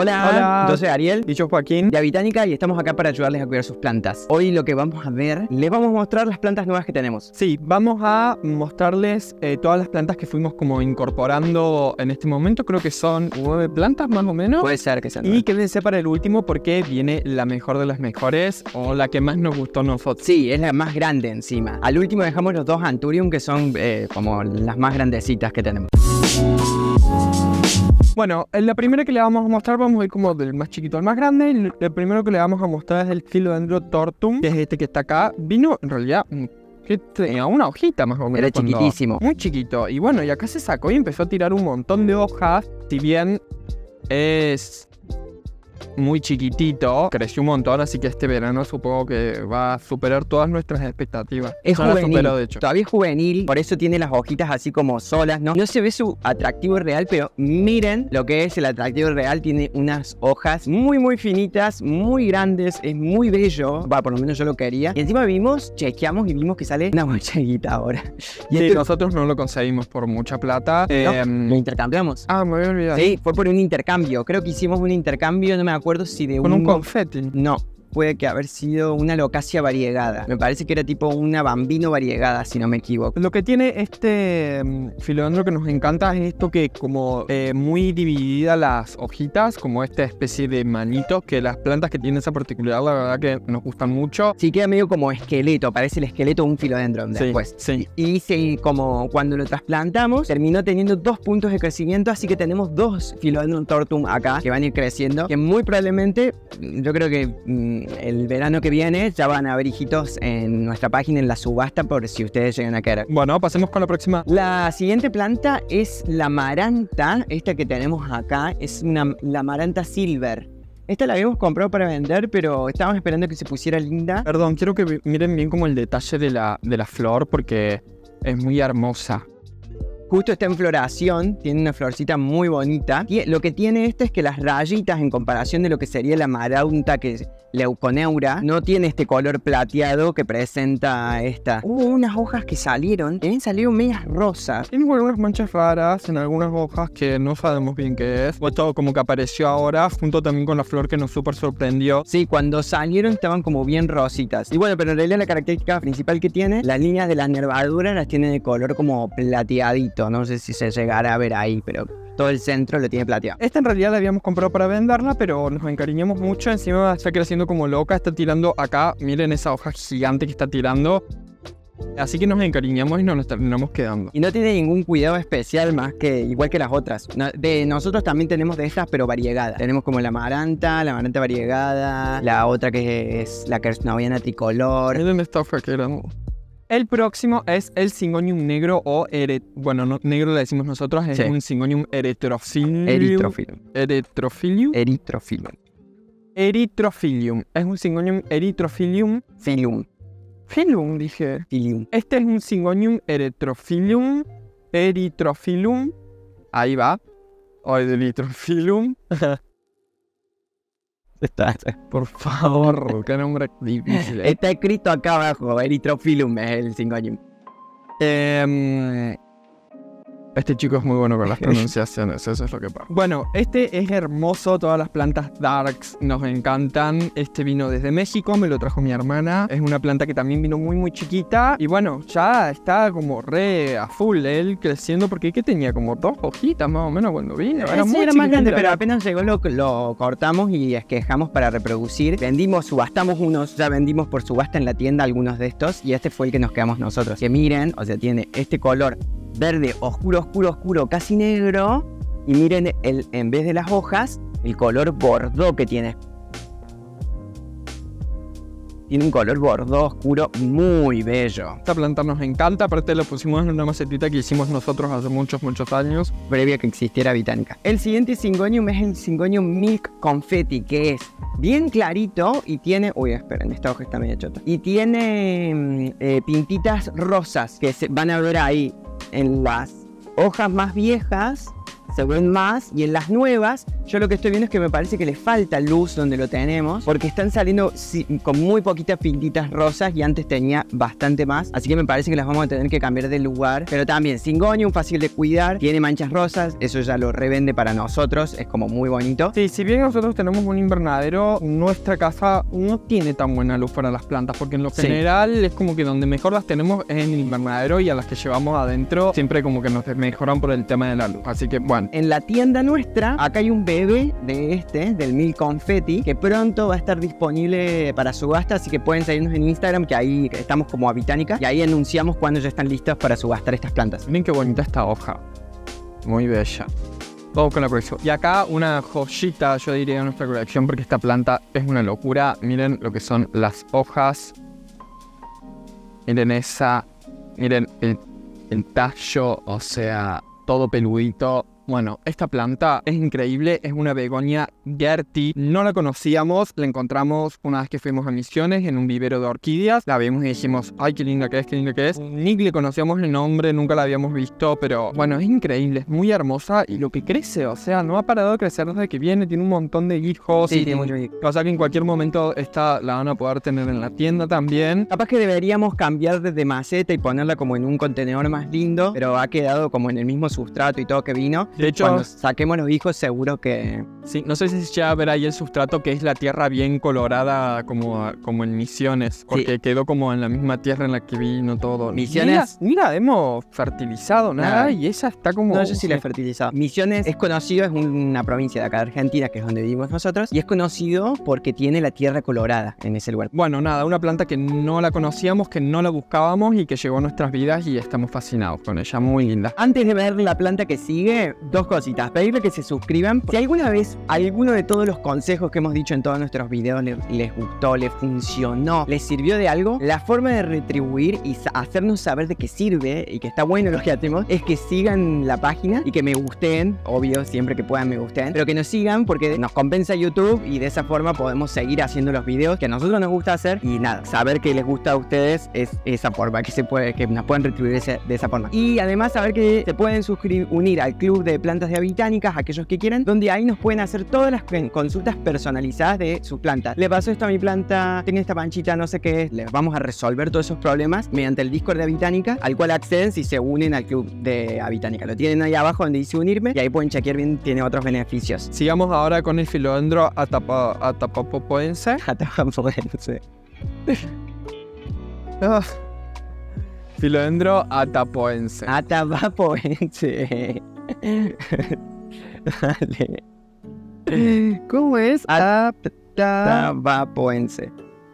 Hola, yo soy Ariel y yo Joaquín de Habitanica y estamos acá para ayudarles a cuidar sus plantas. Hoy lo que vamos a ver, les vamos a mostrar las plantas nuevas que tenemos. Sí, vamos a mostrarles todas las plantas que fuimos como incorporando en este momento. Creo que son 9 plantas más o menos. Puede ser que sean 9. Y quédense para el último porque viene la mejor de las mejores o la que más nos gustó a nosotros. Sí, es la más grande encima. Al último dejamos los 2 Anthurium que son como las más grandecitas que tenemos. Bueno, en la primera que le vamos a mostrar, vamos a ir como del más chiquito al más grande. El primero que le vamos a mostrar es el Philodendron tortum, que es este que está acá. Vino en realidad tenía una hojita más o menos. Era chiquitísimo. Muy chiquito. Y bueno, y acá se sacó y empezó a tirar un montón de hojas. Si bien es muy chiquitito, creció un montón, así que este verano supongo que va a superar todas nuestras expectativas. Es juvenil, superó, de hecho. Todavía es juvenil, por eso tiene las hojitas así como solas, ¿no? No se ve su atractivo real, pero miren lo que es el atractivo real. Tiene unas hojas muy muy finitas, muy grandes, es muy bello. Va, por lo menos yo lo quería. Y encima vimos, chequeamos y vimos que sale una mochaguita ahora. Y sí, nosotros no lo conseguimos por mucha plata. No, lo intercambiamos. Ah, me había olvidado. Sí, fue por un intercambio. Creo que hicimos un intercambio, no me acuerdo si de un confeti. No, puede que haber sido una alocasia variegada. Me parece que era tipo una bambino variegada, si no me equivoco. Lo que tiene este filodendro que nos encanta es esto que como muy dividida las hojitas, como esta especie de manitos, que las plantas que tienen esa particularidad, la verdad que nos gustan mucho. Sí, queda medio como esqueleto, parece el esqueleto de un filodendron después. Sí. Y sí, como cuando lo trasplantamos, terminó teniendo 2 puntos de crecimiento, así que tenemos 2 Philodendron tortum acá, que van a ir creciendo, que muy probablemente, yo creo que el verano que viene ya van a haber hijitos en nuestra página, en la subasta, por si ustedes llegan a querer. Bueno, pasemos con la próxima. La siguiente planta es la maranta. Esta que tenemos acá es la maranta silver. Esta la habíamos comprado para vender, pero estábamos esperando que se pusiera linda. Perdón, quiero que miren bien como el detalle de la flor, porque es muy hermosa. Justo está en floración, tiene una florcita muy bonita. Y lo que tiene esta es que las rayitas, en comparación de lo que sería la maranta, que es leuconeura, no tiene este color plateado que presenta esta. Hubo unas hojas que salieron, salieron medias rosas. Tiene algunas manchas raras en algunas hojas que no sabemos bien qué es. Fue todo como que apareció ahora, junto también con la flor que nos súper sorprendió. Sí, cuando salieron estaban como bien rositas. Y bueno, pero en realidad la característica principal que tiene, las líneas de las nervaduras las tiene de color como plateadito. No sé si se llegará a ver ahí, pero todo el centro lo tiene plateado. Esta en realidad la habíamos comprado para venderla, pero nos encariñamos mucho. Encima está creciendo como loca, está tirando acá. Miren esa hoja gigante que está tirando. Así que nos encariñamos y nos terminamos quedando. Y no tiene ningún cuidado especial más que, igual que las otras. Nosotros también tenemos de estas, pero variegadas. Tenemos como la maranta variegada, la otra que es la kersnoviana bicolor. Miren esta hoja que era... El próximo es el Syngonium negro o... Bueno, no, negro le decimos nosotros. Es sí. Un Syngonium erythrophyllum. Es un Syngonium erythrophyllum. Este es un Syngonium erythrophyllum. Ahí va. O erythrophyllum. Por favor, qué nombre difícil. Está escrito acá abajo, Erythrophyllum es el Syngonium. Este chico es muy bueno con las pronunciaciones, eso es lo que pasa. Bueno, este es hermoso, todas las plantas darks nos encantan. Este vino desde México, me lo trajo mi hermana. Es una planta que también vino muy muy chiquita. Y bueno, ya está como re a full él creciendo, porque que tenía como 2 hojitas más o menos cuando vino. Era sí, muy era más grande, pero apenas llegó lo cortamos y esquejamos para reproducir. Vendimos, subastamos unos, ya vendimos por subasta en la tienda algunos de estos. Y este fue el que nos quedamos nosotros. Que miren, o sea, tiene este color verde oscuro, casi negro. Y miren, en vez de las hojas, el color bordó que tiene. Tiene un color bordó oscuro muy bello. Esta planta nos encanta, aparte la pusimos en una macetita que hicimos nosotros hace muchos, muchos años. Previa que existiera Habitanica. El siguiente Syngonium es el Syngonium Milk Confetti, que es bien clarito y tiene... Uy, esperen, esta hoja está medio chota. Y tiene pintitas rosas que se van a ver ahí. En las hojas más viejas se ven más, y en las nuevas yo lo que estoy viendo es que me parece que les falta luz donde lo tenemos, porque están saliendo con muy poquitas pintitas rosas y antes tenía bastante más, así que me parece que las vamos a tener que cambiar de lugar. Pero también Syngonium, fácil de cuidar, tiene manchas rosas, eso ya lo revende para nosotros, es como muy bonito. Sí, si bien nosotros tenemos un invernadero, nuestra casa no tiene tan buena luz para las plantas, porque en lo general es como que donde mejor las tenemos es en el invernadero, y a las que llevamos adentro siempre como que nos mejoran por el tema de la luz, así que bueno. En la tienda nuestra, acá hay un bebé de este, del Milk Confetti, que pronto va a estar disponible para subasta, así que pueden seguirnos en Instagram, que ahí estamos como Habitanica, y ahí anunciamos cuando ya están listas para subastar estas plantas. Miren qué bonita esta hoja, muy bella. Vamos con la colección. Y acá una joyita, yo diría, de nuestra colección, porque esta planta es una locura. Miren lo que son las hojas. Miren esa. Miren el tallo, o sea, todo peludito. Bueno, esta planta es increíble, es una begonia Gertie. No la conocíamos, la encontramos una vez que fuimos a Misiones en un vivero de orquídeas. La vimos y dijimos, ay, qué linda que es, qué linda que es. Ni le conocíamos el nombre, nunca la habíamos visto, pero bueno, es increíble, es muy hermosa y lo que crece, o sea, no ha parado de crecer desde que viene, tiene un montón de hijos. Sí, tiene muchos hijos. O sea que en cualquier momento esta la van a poder tener en la tienda también. Capaz que deberíamos cambiar desde maceta y ponerla como en un contenedor más lindo, pero ha quedado como en el mismo sustrato y todo que vino. De hecho, cuando saquemos los hijos seguro que... Sí, no sé si se llega a ver ahí el sustrato, que es la tierra bien colorada como en Misiones. Porque quedó como en la misma tierra en la que vino todo. Misiones... Mira, hemos fertilizado nada y ella está como... No, yo sí la he fertilizado. Misiones es conocido, es una provincia de acá de Argentina, que es donde vivimos nosotros. Y es conocido porque tiene la tierra colorada en ese lugar. Bueno, nada, una planta que no la conocíamos, que no la buscábamos y que llegó a nuestras vidas y estamos fascinados con ella, muy linda. Antes de ver la planta que sigue... Dos cositas, pedirle que se suscriban. Si alguna vez alguno de todos los consejos que hemos dicho en todos nuestros videos les gustó, les funcionó, les sirvió de algo, la forma de retribuir y hacernos saber de qué sirve y que está bueno lo que hacemos es que sigan la página y que me gusten, obvio, siempre que puedan me gusten, pero que nos sigan porque nos compensa YouTube y de esa forma podemos seguir haciendo los videos que a nosotros nos gusta hacer y nada, saber que les gusta a ustedes es esa forma que nos pueden retribuir de esa forma. Y además saber que se pueden unir al club de plantas de Habitánicas, aquellos que quieran, donde ahí nos pueden hacer todas las consultas personalizadas de sus plantas. Le pasó esto a mi planta, tiene esta panchita, no sé qué es. Les vamos a resolver todos esos problemas mediante el Discord de Habitánica, al cual acceden si se unen al club de Habitánica. Lo tienen ahí abajo donde dice unirme y ahí pueden chequear bien, tiene otros beneficios. Sigamos ahora con el Philodendron atabapoense. Atabapoense. Philodendron atabapoense. Atabapoense. Dale. ¿Cómo es? Atabapoense.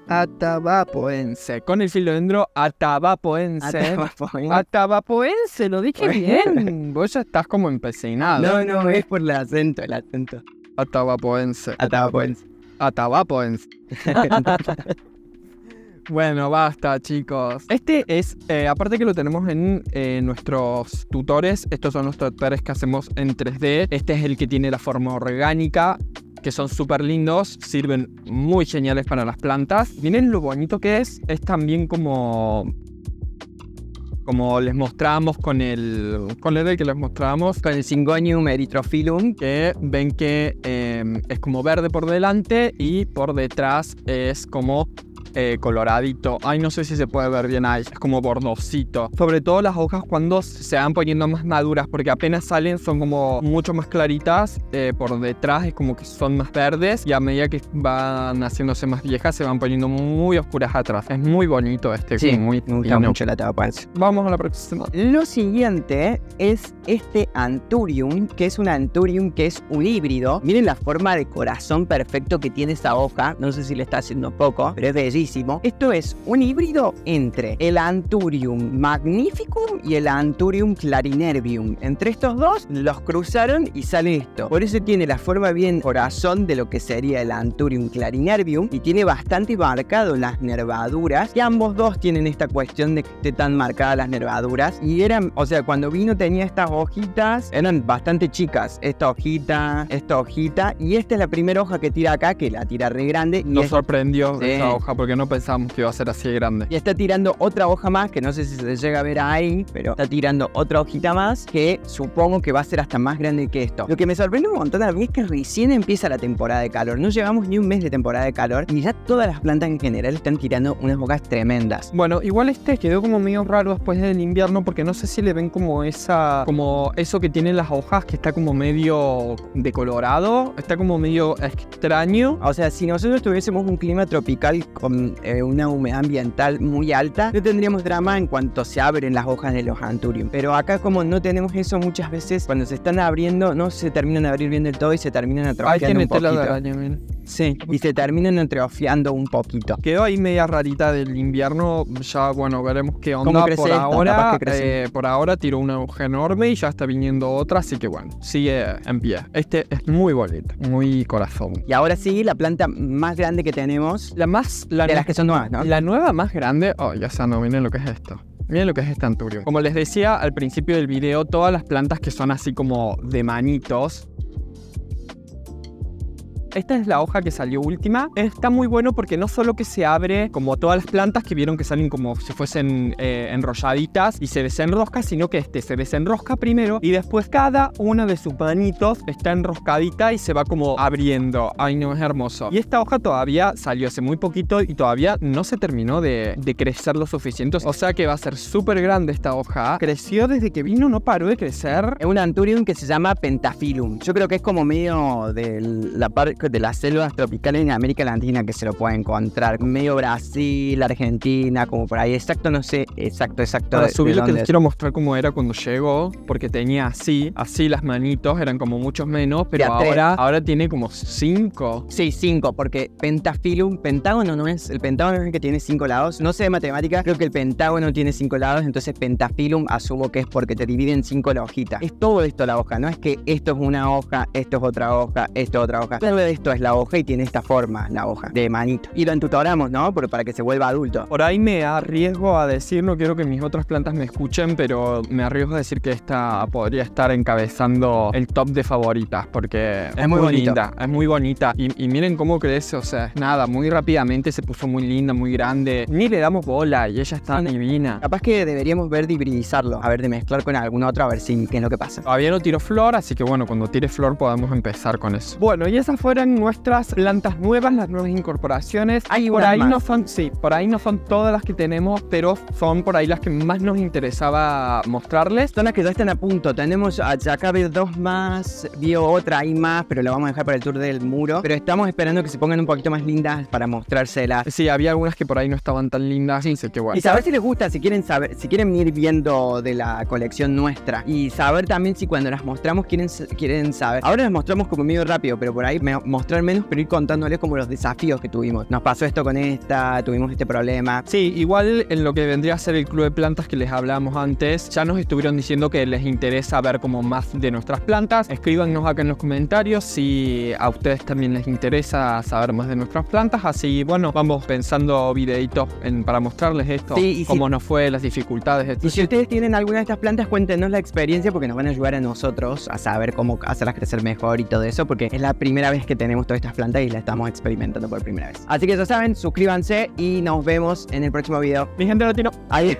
Atabapoense. Con el Philodendron atabapoense. Atabapoense. Atabapoense, lo dije bien. Vos ya estás como empecinado. No, no, es por el acento, el acento. Atabapoense. Atabapoense. Atabapoense. Bueno, basta, chicos. Este es, aparte que lo tenemos en nuestros tutores. Estos son los tutores que hacemos en 3D. Este es el que tiene la forma orgánica, que son súper lindos, sirven muy geniales para las plantas. Miren lo bonito que es también como les mostramos con el... ¿Cuál era el que les mostramos? Con el Syngonium erythrophyllum. Que ven que es como verde por delante y por detrás es como... coloradito. Ay, no sé si se puede ver bien ahí. Es como bordosito. Sobre todo las hojas cuando se van poniendo más maduras, porque apenas salen son como mucho más claritas. Por detrás es como que son más verdes. Y a medida que van haciéndose más viejas, se van poniendo muy oscuras atrás. Es muy bonito este. Sí, muy, me gusta mucho la tapa. Vamos a la próxima. Lo siguiente es este Anthurium, que es un Anthurium que es un híbrido. Miren la forma de corazón perfecto que tiene esta hoja. No sé si le está haciendo poco, pero es bellísimo. Esto es un híbrido entre el Anthurium Magnificum y el Anthurium clarinervium. Entre estos dos los cruzaron y sale esto. Por eso tiene la forma bien corazón de lo que sería el Anthurium clarinervium y tiene bastante marcado las nervaduras. Y ambos dos tienen esta cuestión de que esté tan marcadas las nervaduras. Y eran, o sea, cuando vino tenía estas hojitas, eran bastante chicas. Esta hojita y esta es la primera hoja que tira acá, que la tira re grande. Nos sorprendió esa hoja porque porque no pensamos que iba a ser así de grande. Y está tirando otra hoja más, que no sé si se llega a ver ahí, pero está tirando otra hojita más, que supongo que va a ser hasta más grande que esto. Lo que me sorprende un montón a mí es que recién empieza la temporada de calor. No llevamos ni un mes de temporada de calor y ya todas las plantas en general están tirando unas hojas tremendas. Bueno, igual este quedó como medio raro después del invierno, porque no sé si le ven como esa, como eso que tienen las hojas, que está como medio decolorado, está como medio extraño. O sea, si nosotros tuviésemos un clima tropical con una humedad ambiental muy alta, no tendríamos drama en cuanto se abren las hojas de los Anthurium. Pero acá como no tenemos eso, muchas veces cuando se están abriendo no se terminan de abrir bien del todo y se terminan atrofiando un poquito. Sí, y se terminan atrofiando un poquito. Quedó ahí media rarita del invierno. Ya, bueno, veremos qué onda. ¿Cómo crece por esta? Ahora por ahora tiró una hoja enorme y ya está viniendo otra, así que bueno, sigue en pie. Este es muy bonito, muy corazón. Y ahora sí, la planta más grande que tenemos, de las que son nuevas, ¿no? La nueva más grande. Oh, ya sea, no, miren lo que es esto. Miren lo que es este Anthurium. Como les decía al principio del video, todas las plantas que son así como de manitos. Esta es la hoja que salió última. Está muy bueno porque no solo que se abre como todas las plantas que vieron que salen como si fuesen enrolladitas y se desenrosca, sino que este se desenrosca primero y después cada una de sus manitos está enroscadita y se va como abriendo. Ay, no, es hermoso. Y esta hoja todavía salió hace muy poquito y todavía no se terminó de crecer lo suficiente. O sea que va a ser súper grande esta hoja. Creció desde que vino, no paró de crecer. Es un Anthurium que se llama Pentaphyllum. Yo creo que es como medio de la parte de las selvas tropicales en América Latina que se lo puede encontrar, medio Brasil, Argentina, como por ahí. Exacto, no sé, exacto. Para subir lo que les quiero mostrar cómo era cuando llegó, porque tenía así las manitos, eran como muchos menos, pero ahora tiene como 5. Sí, 5, porque Pentaphyllum, pentágono no es, el pentágono es el que tiene 5 lados. No sé de matemáticas, creo que el pentágono tiene 5 lados, entonces Pentaphyllum asumo que es porque te dividen 5 la hojita. Es todo esto la hoja, no es que esto es una hoja, esto es otra hoja, esto es otra hoja. Pero esto es la hoja y tiene esta forma, la hoja de manito. Y lo entutoramos, ¿no? Para que se vuelva adulto. Por ahí me arriesgo a decir, no quiero que mis otras plantas me escuchen, pero me arriesgo a decir que esta podría estar encabezando el top de favoritas, porque es muy bonita, es muy bonita. Y miren cómo crece, o sea, nada, muy rápidamente se puso muy linda, muy grande. Ni le damos bola y ella está divina. Capaz que deberíamos ver de hibridizarlo, a ver, de mezclar con alguna otra, a ver si qué es lo que pasa. Todavía no tiró flor, así que bueno, cuando tire flor podemos empezar con eso. Bueno, y esa fue eran nuestras plantas nuevas, las nuevas incorporaciones. Ay, por ahí no son, sí, por ahí no son todas las que tenemos, pero son por ahí las que más nos interesaba mostrarles. Son las que ya están a punto. Tenemos acá veo 2 más, vio otra ahí más, pero la vamos a dejar para el tour del muro. Pero estamos esperando que se pongan un poquito más lindas para mostrárselas. Sí, había algunas que por ahí no estaban tan lindas, sí, así que bueno. Y saber si les gusta, si quieren ir viendo de la colección nuestra y saber también si cuando las mostramos quieren saber. Ahora las mostramos como medio rápido, pero por ahí mostrar menos, pero ir contándoles como los desafíos que tuvimos. Nos pasó esto con esta, tuvimos este problema. Sí, igual en lo que vendría a ser el club de plantas que les hablábamos antes, ya nos estuvieron diciendo que les interesa ver como más de nuestras plantas. Escríbanos acá en los comentarios si a ustedes también les interesa saber más de nuestras plantas. Así, bueno, vamos pensando videitos para mostrarles esto, sí, y cómo nos fue, las dificultades. Y si ustedes tienen alguna de estas plantas, cuéntenos la experiencia, porque nos van a ayudar a nosotros a saber cómo hacerlas crecer mejor y todo eso, porque es la primera vez que tenemos todas estas plantas y las estamos experimentando por primera vez. Así que ya saben, suscríbanse y nos vemos en el próximo video. Mi gente latina. Adiós.